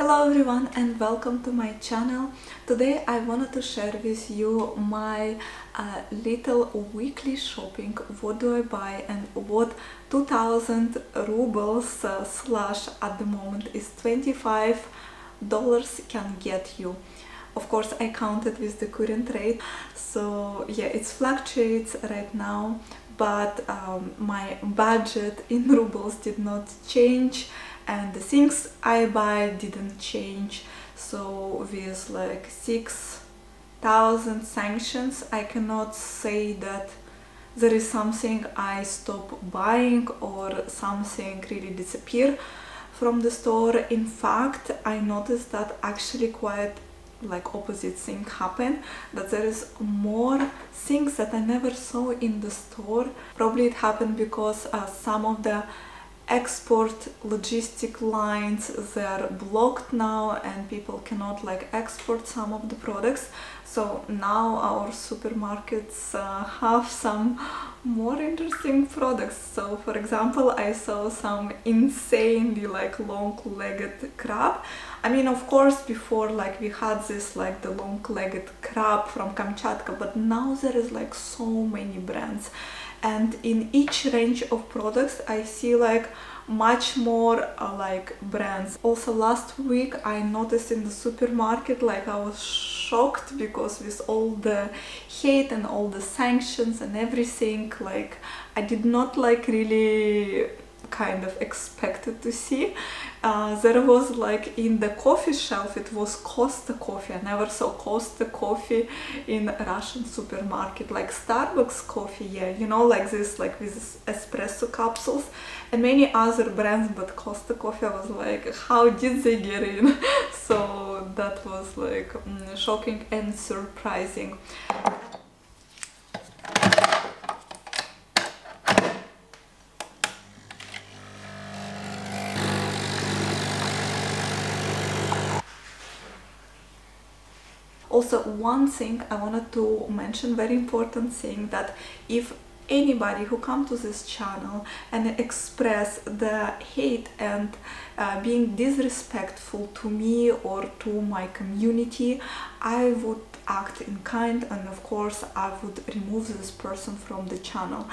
Hello everyone and welcome to my channel. Today I wanted to share with you my little weekly shopping, what do I buy and what 2000 rubles slash at the moment is $25 can get you. Of course I counted with the current rate, so yeah, it fluctuates right now, but my budget in rubles did not change and the things I buy didn't change, so with like 6,000 sanctions I cannot say that there is something I stop buying or something really disappear from the store. In fact, I noticed that actually quite like opposite thing happen, that there is more things that I never saw in the store. Probably it happened because some of the export logistic lines, they are blocked now and people cannot like export some of the products, so now our supermarkets have some more interesting products. So for example, I saw some insanely like long-legged crab. I mean, of course before like we had this like the long-legged crab from Kamchatka, but now there is like so many brands. And in each range of products I see like much more like brands. Also last week I noticed in the supermarket, like I was shocked because with all the hate and all the sanctions and everything, like I did not like really kind of expected to see. There was like in the coffee shelf, it was Costa coffee. I never saw Costa coffee in a Russian supermarket, like Starbucks coffee, yeah, you know, like this, like with espresso capsules and many other brands, but Costa coffee, I was like, how did they get in? So that was like shocking and surprising. Also, one thing I wanted to mention, very important thing, that if anybody who comes to this channel and express the hate and being disrespectful to me or to my community, I would act in kind and of course I would remove this person from the channel.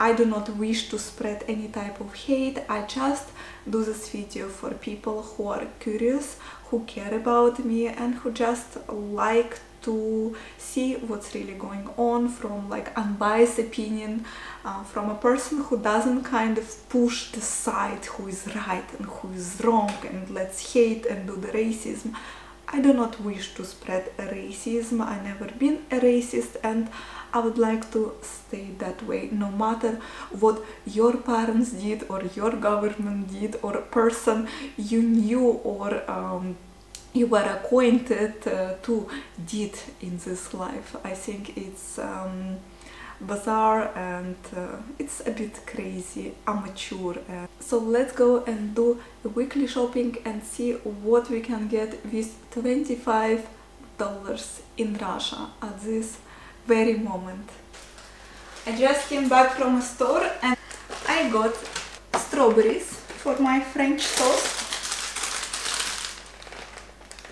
I do not wish to spread any type of hate. I just do this video for people who are curious, who care about me and who just like to see what's really going on from like unbiased opinion, from a person who doesn't kind of push the side who is right and who is wrong and let's hate and do the racism. I do not wish to spread racism. I've never been a racist and I would like to stay that way, no matter what your parents did or your government did or a person you knew or you were acquainted to did in this life. I think it's bizarre and it's a bit crazy, amateur. So let's go and do the weekly shopping and see what we can get with $25 in Russia at this very moment. I just came back from a store and I got strawberries for my French toast.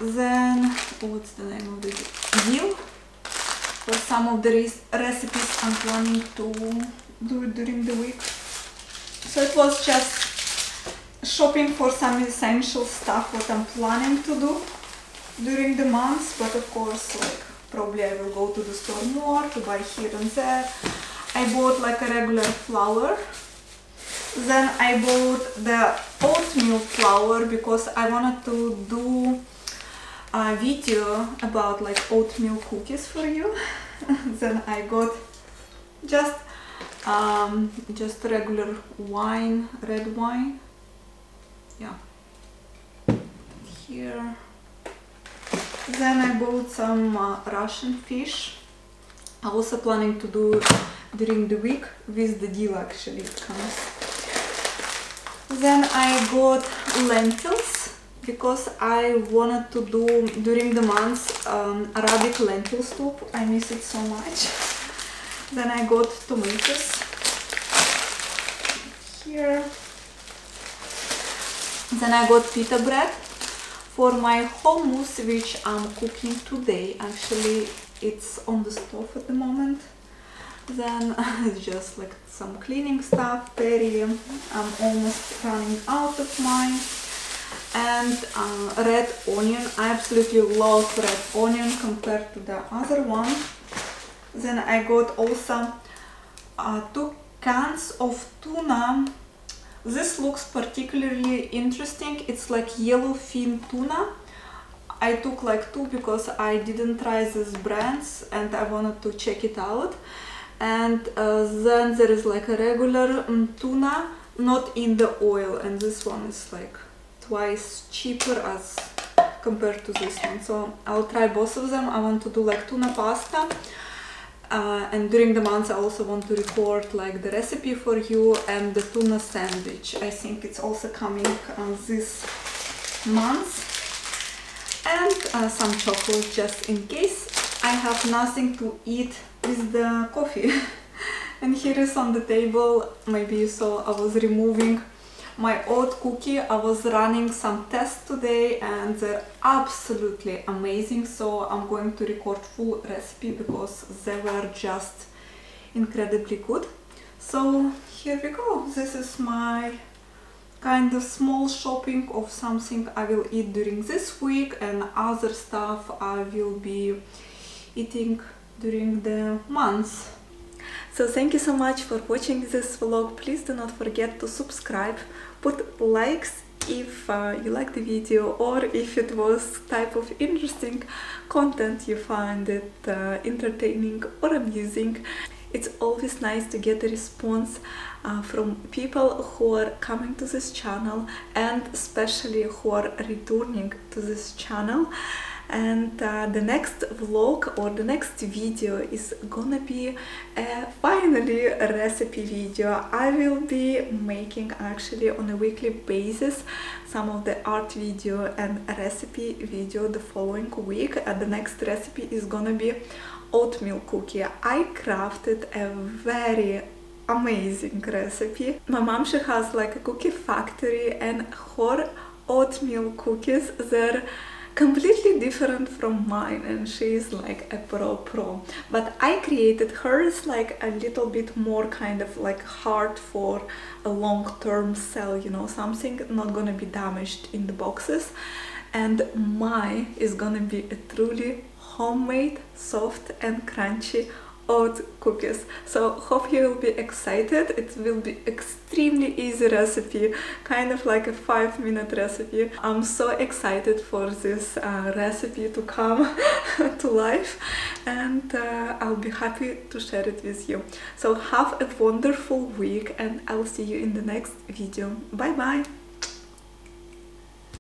Then what's the name of this? New. For some of the recipes I'm planning to do it during the week. So it was just shopping for some essential stuff what I'm planning to do during the months, but of course like probably I will go to the store more to buy here and there. I bought like a regular flour. Then I bought the oatmeal flour because I wanted to do a video about like oatmeal cookies for you. Then I got just regular wine, red wine, yeah, here. Then I bought some Russian fish. I'm also planning to do during the week with the deal, actually it comes. Then I got lentils, because I wanted to do during the months Arabic lentil soup. I miss it so much. Then I got tomatoes here. Then I got pita bread For my hummus, which I'm cooking today, actually it's on the stove at the moment. Then just like some cleaning stuff, berry. I'm almost running out of mine. And red onion. I absolutely love red onion compared to the other one. Then I got also 2 cans of tuna. This looks particularly interesting. It's like yellowfin tuna. I took like 2 because I didn't try these brands and I wanted to check it out. And then there is like a regular tuna, not in the oil, and this one is like twice cheaper as compared to this one. So I'll try both of them. I want to do like tuna pasta, and during the month I also want to record like the recipe for you and the tuna sandwich. I think it's also coming this month. And some chocolate just in case I have nothing to eat with the coffee. And here is on the table, maybe you saw I was removing my oat cookie. I was running some tests today and they're absolutely amazing, so I'm going to record full recipe because they were just incredibly good. So here we go. This is my kind of small shopping of something I will eat during this week, and other stuff I will be eating during the month. So thank you so much for watching this vlog. Please do not forget to subscribe, put likes if you like the video or if it was type of interesting content you find it entertaining or amusing. It's always nice to get a response from people who are coming to this channel and especially who are returning to this channel. And the next vlog or the next video is gonna be finally a recipe video. I will be making actually on a weekly basis some of the art video and recipe video the following week. The next recipe is gonna be oatmeal cookie. I crafted a very amazing recipe. My mom, she has like a cookie factory, and her oatmeal cookies, they're completely different from mine, and she's like a pro, but I created hers like a little bit more kind of like hard for a long-term sell, you know, something not gonna be damaged in the boxes. And mine is gonna be a truly homemade, soft and crunchy oat cookies. So hope you will be excited. It will be extremely easy recipe, kind of like a 5-minute recipe. I'm so excited for this recipe to come to life, and I'll be happy to share it with you. So have a wonderful week, and I'll see you in the next video. Bye bye!